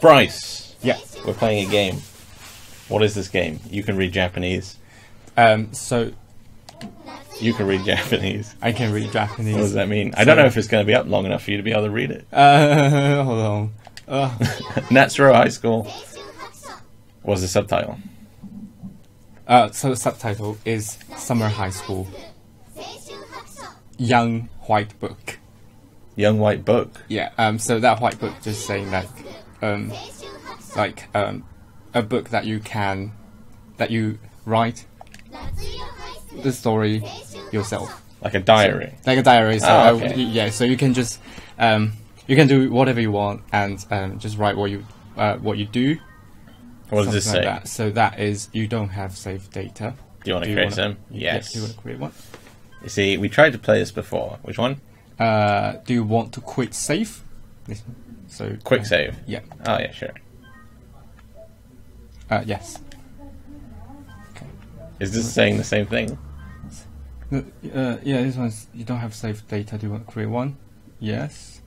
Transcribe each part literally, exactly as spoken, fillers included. Bryce! Yeah. We're playing a game. What is this game? You can read Japanese. Um, so... You can read Japanese. I can read Japanese. What does that mean? So, I don't know if it's going to be up long enough for you to be able to read it. Uh, hold on. Uh. Natsuiro High School. What's the subtitle? Uh, so the subtitle is Summer High School. Young White Book. Young White Book? Yeah, um, so that White Book just saying that, um, like, um, a book that you can, that you write the story yourself. Like a diary? So, like a diary, so oh, okay. I, yeah, so you can just, um, you can do whatever you want and um, just write what you, uh, what you do. What does this like say? That. So that is, you don't have saved data. Do you want to create some? Yes. Yeah, do you want to create one? You see, we tried to play this before. Which one? Uh, do you want to quick save? This one. So quick uh, save. Yeah. Oh yeah, sure. Uh, yes. Okay. Is this saying the same thing? Uh, yeah, this one's. You don't have saved data. Do you want to create one? Yes.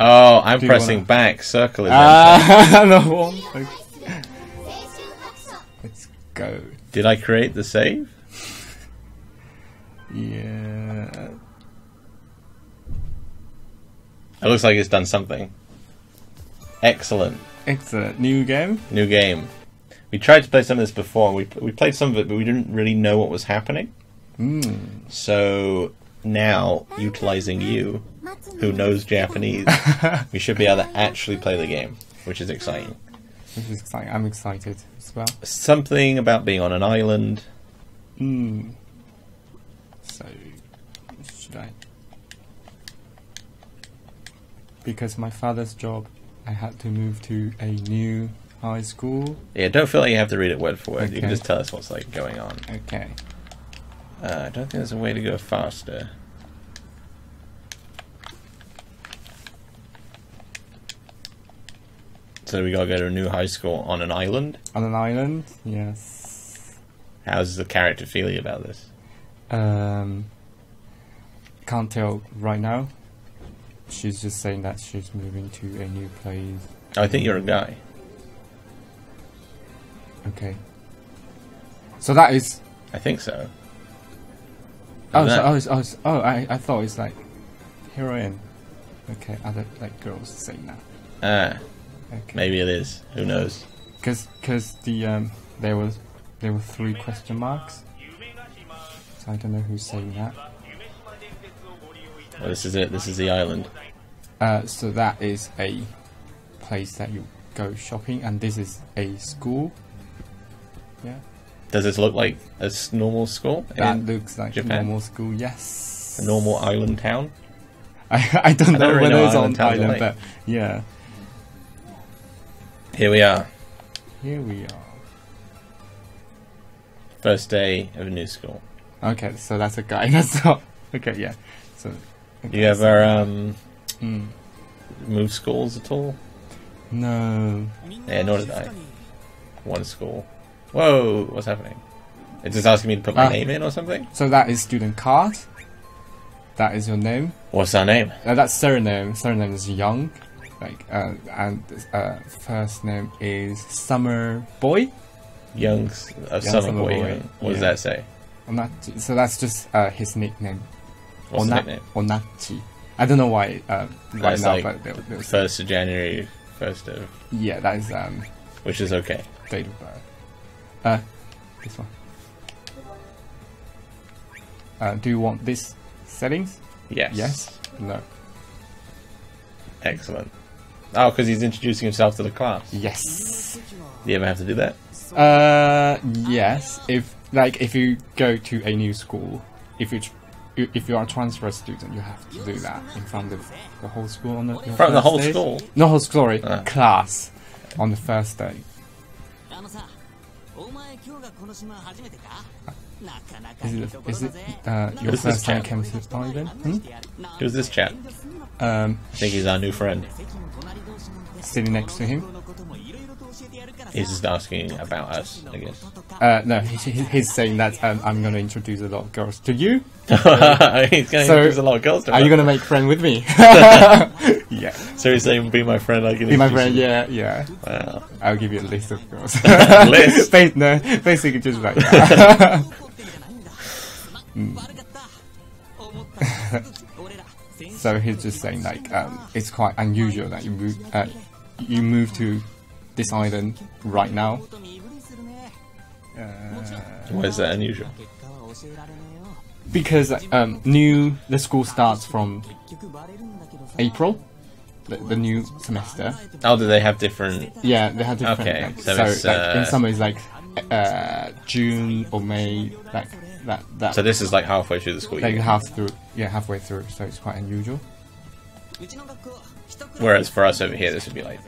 Oh, I'm do pressing wanna... back. Circle is. Ah, uh, no. Okay. Let's go. Did I create the save? Yeah. It looks like it's done something. Excellent. Excellent. New game? New game. We tried to play some of this before. We, we played some of it, but we didn't really know what was happening. Mm. So now, utilizing you, who knows Japanese, we should be able to actually play the game, which is exciting. This is exciting. I'm excited as well. Something about being on an island. Mm. So, should I? Because my father's job, I had to move to a new high school. Yeah, don't feel like you have to read it word for word. Okay. You can just tell us what's like going on. Okay. Uh, I don't think there's a way to go faster. So we gotta go to a new high school on an island? On an island, yes. How's the character feeling about this? Um, can't tell right now. She's just saying that she's moving to a new place. Oh, I think you're a guy. Okay. So that is... I think so. Oh, so, oh, oh, oh, oh I, I thought it's like heroine. Okay, other like girls saying that. Ah. Okay. Maybe it is. Who knows? Because because the um there was there were three question marks. So I don't know who's saying that. Well, this is it. This is the island. Uh, so that is a place that you go shopping, and this is a school. Yeah. Does this look like a normal school? That in looks like Japan? A normal school. Yes. A normal island town. I I don't I know whether it's on island, like. But yeah. Here we are. Here we are. First day of a new school. Okay, so that's a guy. That's not. Okay, yeah. So okay, you ever so, um mm. move schools at all? No. Yeah, nor did I. One school. Whoa! What's happening? It's just asking me to put my uh, name in or something. So that is student card. That is your name. What's our name? Uh, that's surname. Surname is Young. Like uh, and uh, first name is Summer Boy. Young, uh, Young Summer, Summer Boy. Boy. What yeah. does that say? Onachi. So that's just uh, his nickname. What's Ona nickname? Onachi. I don't know why. Uh, right now, like but they'll, they'll first of January, first of. Yeah, that is um. Which is okay. Date of birth. Uh, this one. Uh, do you want this settings? Yes. Yes. No. Excellent. Oh, because he's introducing himself to the class. Yes. Do you ever have to do that? Uh, yes. If like if you go to a new school, if you if you are a transfer student, you have to do that in front of the whole school on the in front of the whole day. School. No whole school, sorry, uh. class on the first day. Is it? Is it? Uh, your Who's first time came to the island? Hmm? Who's this chap? Um, I think he's our new friend. Sitting next to him. He's just asking about us, I guess. Uh, no, he, he, he's saying that um, I'm going to introduce a lot of girls to you. He's going to so introduce a lot of girls to us. Are you going to make friends with me? Yeah. yeah. Seriously, be my friend. I can be my friend. You. Yeah, yeah. Wow. I'll give you a list of girls. List. Basically, no, basically just like. Yeah. mm. So he's just saying like, um, it's quite unusual that you move, uh, you move to this island right now. Uh, Why is that unusual? Because um, new the school starts from April, the, the new semester. Oh, do they have different? Yeah, they have different. Okay, like, so, so it's, like, uh, in summer it's like uh, June or May, like that. That. So this is like halfway through the school year. Like half through, yeah, halfway through. So it's quite unusual. Whereas for us over here, this would be like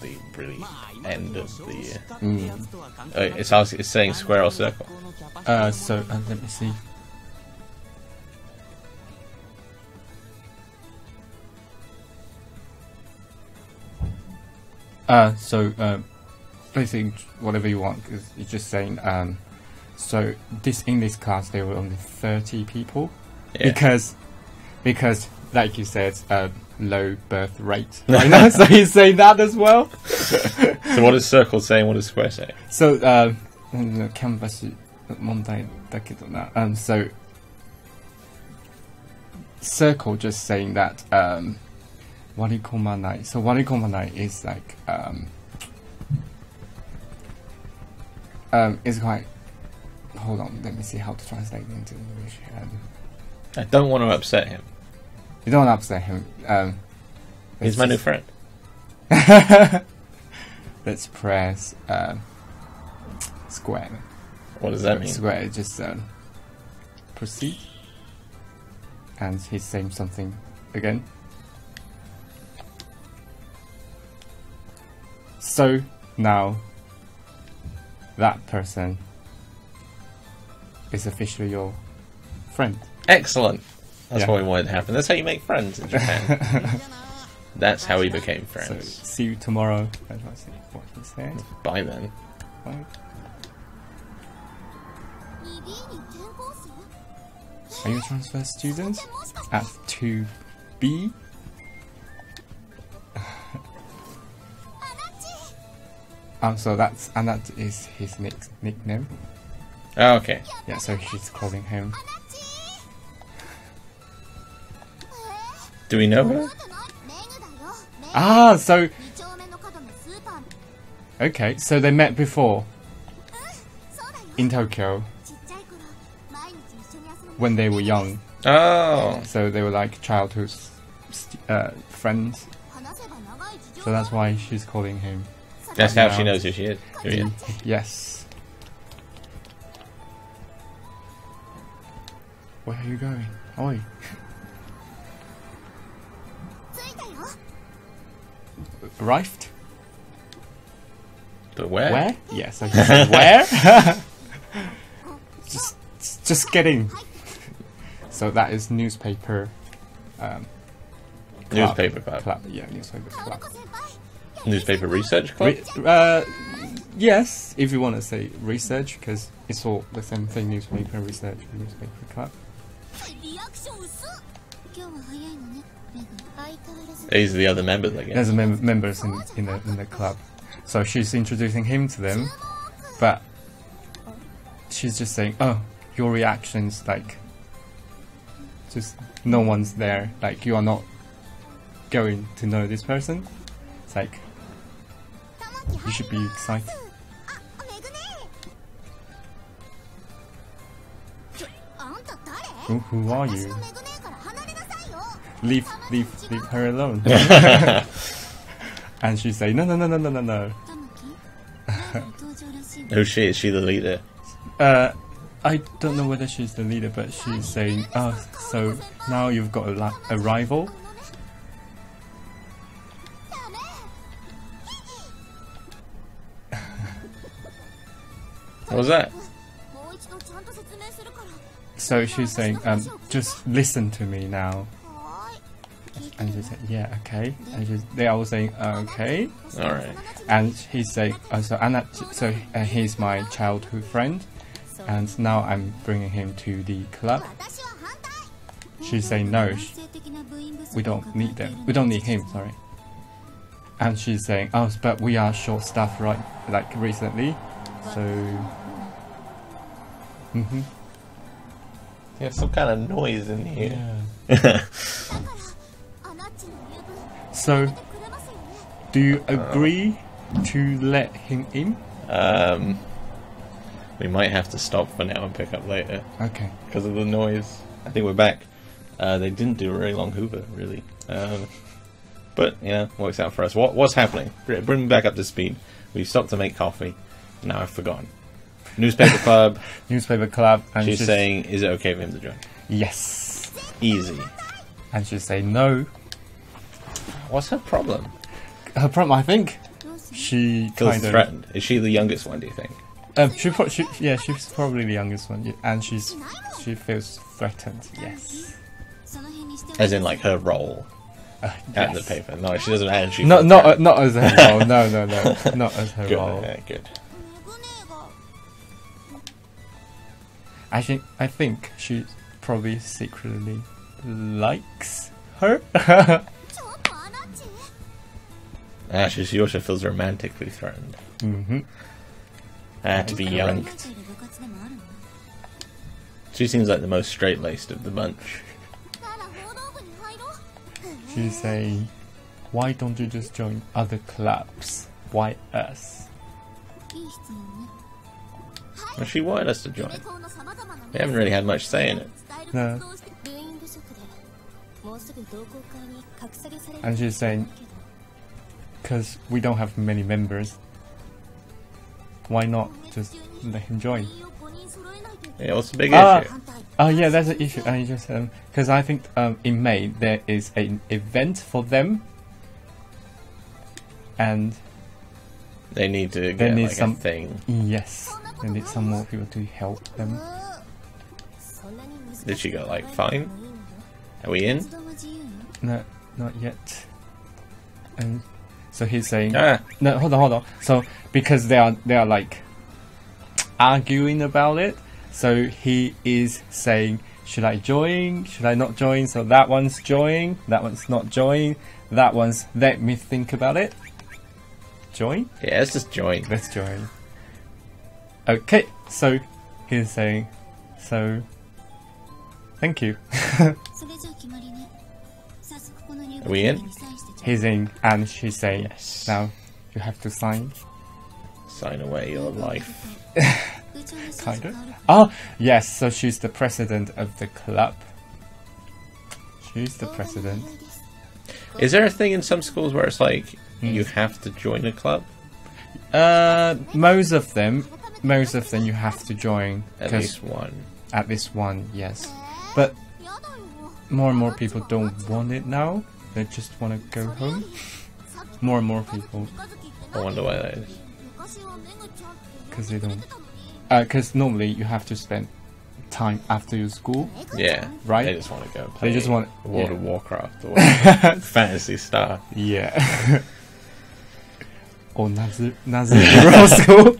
the really end of the year. Mm. Oh, it's asking, it's saying square or circle. Uh, so uh, let me see. Uh, so uh, basically whatever you want, because you're just saying um, so this English class there were only thirty people, yeah. because because like you said, uh, low birth rate right now. So you say that as well. So what does circle say and what does square say? So um, um so circle just saying that um, warikomana. So warikomana is like um um it's quite. Hold on, let me see how to translate it into English. Um, I don't want to upset him. You don't want to upset him. Um, He's my new friend. Let's press um, square. What does that mean? Square. Just um, proceed, and he's saying something again. So now that person is officially your friend. Excellent. That's yeah. what we wanted to happen. That's how you make friends in Japan. That's how we became friends. So, see you tomorrow. I don't see what he said. Bye then. Bye. Are you a transfer student at two B? Um, so that's and that is his nick nickname. Oh, okay. Yeah, so she's calling him. Do we know her? Ah, so okay, so they met before in Tokyo when they were young. Oh, so they were like childhood uh, friends. So that's why she's calling him. That's how she knows who she is. Who he is. Yes. Where are you going? Oi. Arrived? But where? Where? Yes, I can say where? just, just kidding. So that is newspaper. Um, club. Newspaper club. club. Yeah, newspaper club. Newspaper research club? Re uh, yes, if you want to say research, because it's all the same thing, newspaper research and newspaper club. These are the other members, I guess. There's mem members in, in, the, in the club. So she's introducing him to them, but she's just saying, oh, your reaction's like, just no one's there, like you are not going to know this person. It's like, you should be excited. Who, who are you? Leave, leave, leave her alone. And she say, no, no, no, no, no, no, no. Who's she? Is she the leader? Uh, I don't know whether she's the leader, but she's saying, oh, so now you've got a, li a rival. What was that? So she's saying, um, just listen to me now. And she said, yeah, okay. And she's, they are all saying, okay. All right. And he's saying, oh, so, Anna, so uh, he's my childhood friend. And now I'm bringing him to the club. She's saying, no, we don't need them. We don't need him, sorry. And she's saying, oh, but we are short staffed, right? Like recently. So. Mm-hmm. There's some kind of noise in here. Yeah. So, do you agree um, to let him in? Um, we might have to stop for now and pick up later. Okay. Because of the noise. I think we're back. Uh, they didn't do a very long hoover, really. Um, but, you know, works out for us. What, what's happening? Bring me back up to speed. We've stopped to make coffee. Now I've forgotten. Newspaper club. Newspaper club. And she's, she's saying, is it okay for him to join? Yes. Easy. And she's saying, no. What's her problem? Her problem, I think, she feels threatened. Is she the youngest one? Do you think? Um, she, pro she, yeah, she's probably the youngest one, and she's she feels threatened. Yes. As in, like her role uh, at yes. the paper. No, she doesn't actually. No, not uh, not as her role. No, no, no, not as her good, role. Yeah, good. I think I think she probably secretly likes her. Ah, she, she also feels romantically threatened. Mm-hmm. Ah, to be young. She seems like the most straight-laced of the bunch. She's saying, why don't you just join other clubs? Why us? Well, she wanted us to join. We haven't really had much say in it. No. And she's saying, because we don't have many members, why not just let him join? Yeah, what's the big uh, issue? Oh yeah, that's an issue. I just because um, I think um, in May there is an event for them, and they need to get need like some, a thing. Yes, they need some more people to help them. Did she go like fine? Are we in? No, not yet. And. So he's saying, ah. no, hold on, hold on. So because they are they are like arguing about it, so he is saying, should I join? Should I not join? So that one's joining, that one's not joining, that one's let me think about it. Join? Yeah, let's just join. Let's join. Okay, so he's saying, so thank you. Are we in? He's in, and she's saying, yes. Now you have to sign. Sign away your life. Kind of. Oh, yes, so she's the president of the club. She's the president. Is there a thing in some schools where it's like, mm. you have to join a club? Uh, most of them, most of them you have to join. At least one. At least one, yes. But more and more people don't want it now. They just want to go home. More and more people. I wonder why that is. Because they don't. Because uh, normally you have to spend time after your school. Yeah. Right? They just want to go play. They just want World yeah. of Warcraft or Fantasy Star. Yeah. Or Natsuiro School.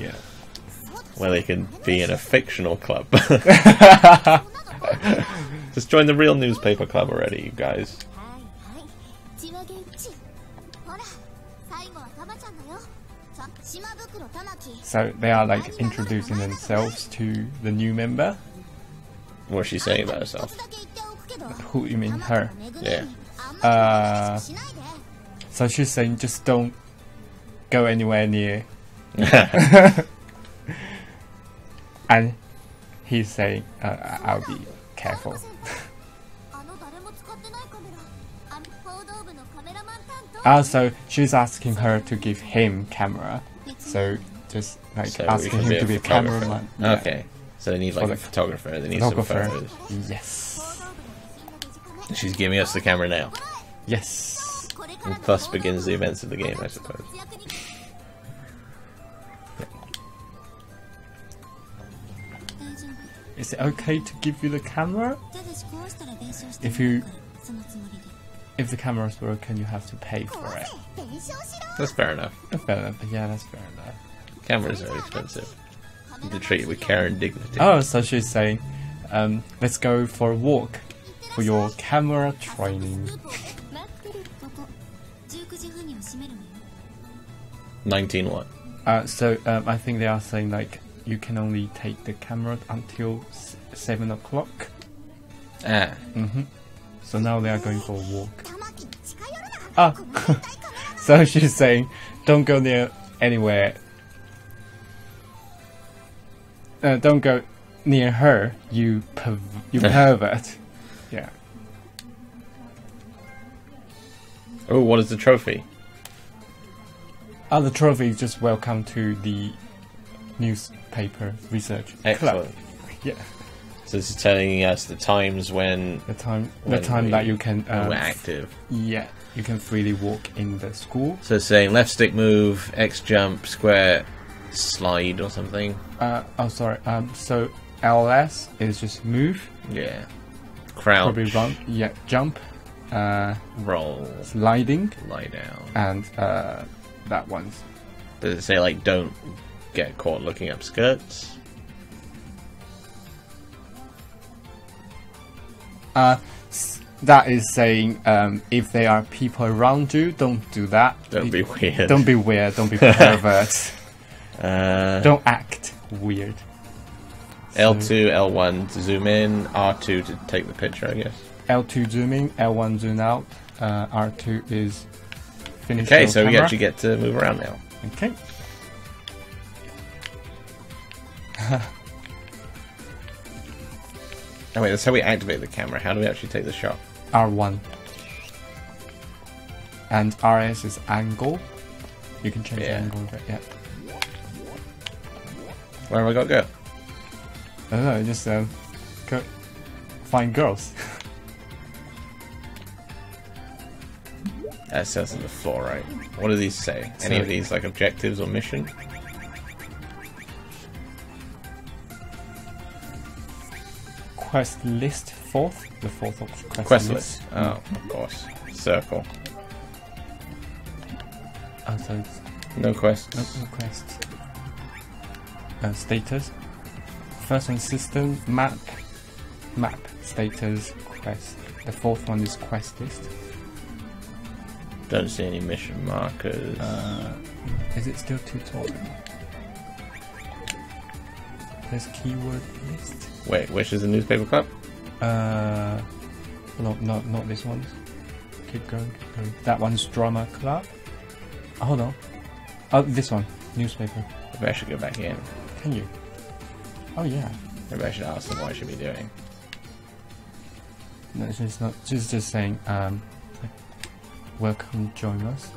Yeah. Where they can be in a fictional club. Just join the real newspaper club already, you guys. So they are like introducing themselves to the new member. What's she saying about herself? Who you mean, her? Yeah. Uh, so she's saying just don't go anywhere near. And he's saying, uh, I'll be careful. Also, she's asking her to give him camera. So just like so asking him be to be a cameraman. Yeah. Okay. So they need like For a photographer. They need photographer. some photos. Yes. She's giving us the camera now. Yes. And thus begins the events of the game, I suppose. Is it okay to give you the camera? If you, if the camera's broken, you have to pay for it. That's fair enough. That's fair enough. Yeah, that's fair enough. Cameras are expensive. You need to treat it with care and dignity. Oh, so she's saying, um, let's go for a walk for your camera training. nineteen what? Uh, so um, I think they are saying like you can only take the camera until s seven o'clock. Ah. Mm-hmm. So now they are going for a walk. Ah. So she's saying, don't go near anywhere. Uh, don't go near her, you perv you pervert. Yeah. Oh, what is the trophy? Oh, the trophy is just welcome to the newspaper research Excellent. club. Yeah. So this is telling us the times when the time when the time we, that you can um, we're active. Yeah, you can freely walk in the school. So it's saying left stick move, X jump, square slide or something. Uh oh, sorry. Um, so L S is just move. Yeah. Crouch. Probably run. Yeah, jump. Uh, roll. Sliding. Lie down. And uh, that one's. Does it say like don't get caught looking up skirts? Uh, that is saying um, if there are people around you, don't do that. Don't be, be weird. Don't be weird. Don't be pervert. Uh, don't act weird. L two, L one to zoom in, R two to take the picture, I guess. L two zooming, L one zoom out, uh, R two is finished. Okay, so camera. We actually get to move around now. Okay. Oh wait, that's how we activate the camera. How do we actually take the shot? R one. And R S is angle. You can change yeah. the angle, but yeah. Where have I got to go? I don't know, just um, go find girls. That says on the floor, right? What do these say? Any Sorry. of these like objectives or mission? Quest list fourth, the fourth of quest, quest list. list. Oh, of course. Circle. Oh, so it's no quests. No, no quests. Uh, status. First one system, map, map, status, quest. The fourth one is quest list. Don't see any mission markers. Uh, is it still tutorial? There's keyword list. Wait, which is the newspaper club? Uh, no, not not this one. Keep going, keep going. That one's drama club. Oh, hold on. Oh, this one, newspaper. Maybe I should go back in. Can you? Oh yeah. Maybe I should ask them what I should be doing. No, she's not. She's just saying, um, "Welcome, join us.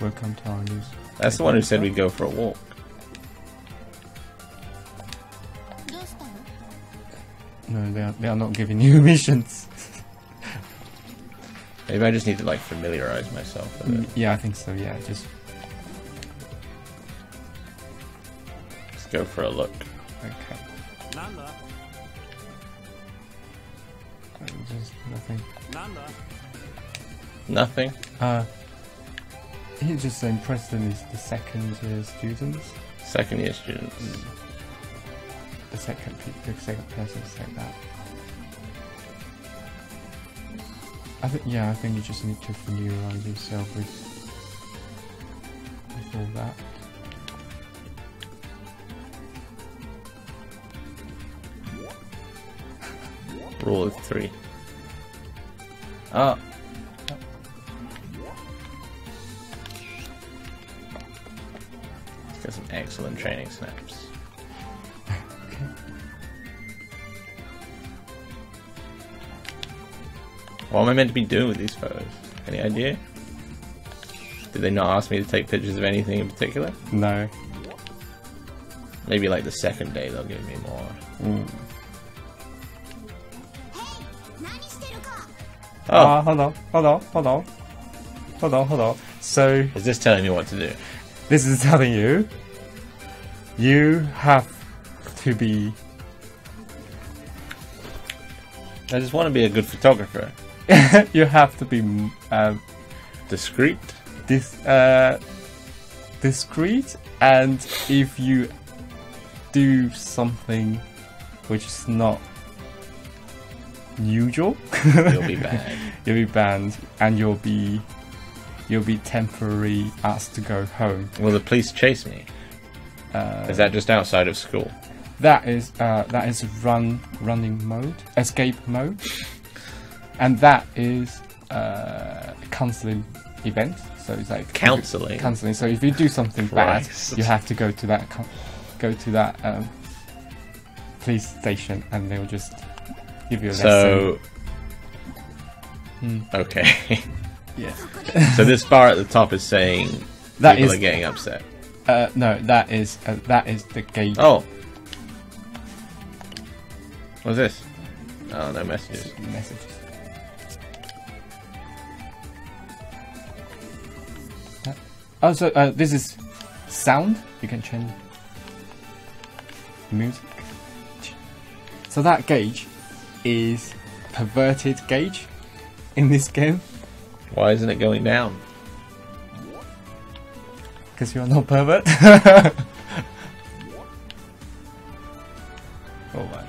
Welcome to our news." That's the one who said we'd go for a walk. No, they are. They are not giving you missions. Maybe I just need to like familiarize myself with it. Yeah, I think so. Yeah, just. Go for a look. Okay. Nanda. Just nothing. Nanda. Nothing? Uh, he's just saying Preston is the second year students. Second year students. Mm. The second pe the second person said that. I think yeah, I think you just need to familiarize yourself with, with all that. Rule of three. Ah. Oh. Got some excellent training snaps. Okay. What am I meant to be doing with these photos? Any idea? Did they not ask me to take pictures of anything in particular? No. Maybe like the second day they'll give me more. Mm. Oh, uh, hold on, hold on, hold on, hold on, hold on. So, is this telling you what to do? This is telling you. You have to be. I just want to be a good photographer. You have to be um, discreet. Dis, uh, discreet, and if you do something which is not usual, you'll be banned. You'll be banned, and you'll be you'll be temporarily asked to go home. Will the police chase me? Uh, is that just outside of school? That is uh, that is run running mode, escape mode, and that is uh, counselling event. So it's like counselling. Counselling. So if you do something bad, you have to go to that go to that um, police station, and they'll just give you a so, lesson. So, okay. Yeah. So this bar at the top is saying that people is, are getting upset. Uh, no, that is uh, that is the gate. Oh, what's this? Oh, no messages. Messages. Huh? Oh, so uh, this is sound. You can change music. So that gauge is a perverted gauge in this game. Why isn't it going down? Because you're not pervert. Oh my.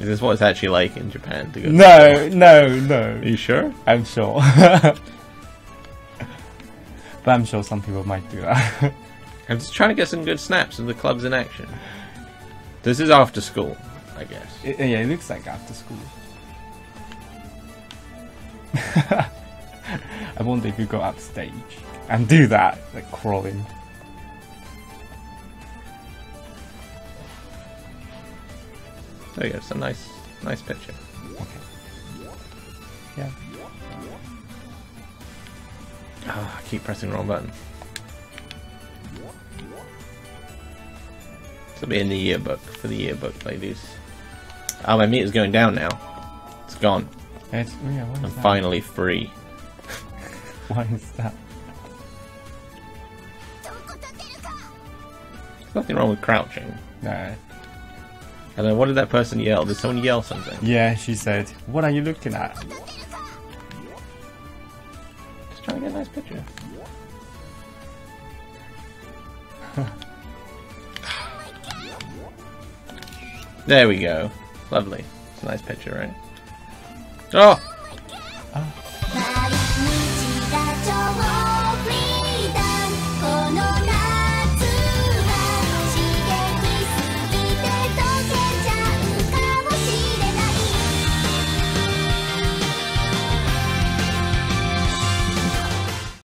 Is this what it's actually like in Japan to go? No, to no, no. Are you sure? I'm sure. But I'm sure some people might do that. I'm just trying to get some good snaps of the clubs in action. This is after school, I guess. It, yeah, it looks like after school. I wonder if you go upstage and do that, like crawling. There you go, it's a nice, nice picture. Okay. Yeah. Ah, I keep pressing the wrong button. This will be in the yearbook, for the yearbook, ladies. Oh, my meter's going down now. It's gone. It's, yeah, I'm finally free. Why is that? There's nothing wrong with crouching. No. And then what did that person yell? Did someone yell something? Yeah, she said, "What are you looking at?" Just trying to get a nice picture. There we go. Lovely. It's a nice picture, right? Oh!